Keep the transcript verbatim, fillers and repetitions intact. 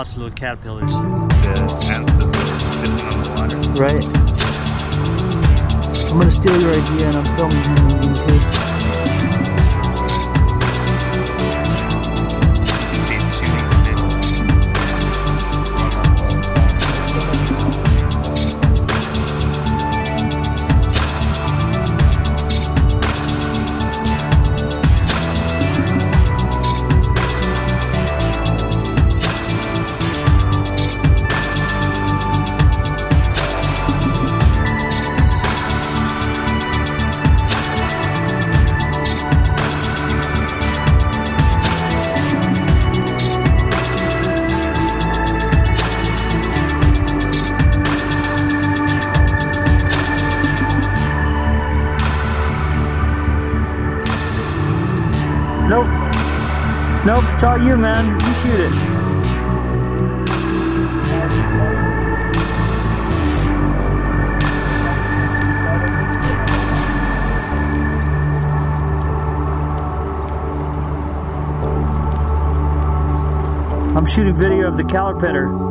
hotslot caterpillars. Right. I'm gonna steal your idea and I'm filming you too. Nope. Nope, it's all you, man. You shoot it. I'm shooting video of the caliper.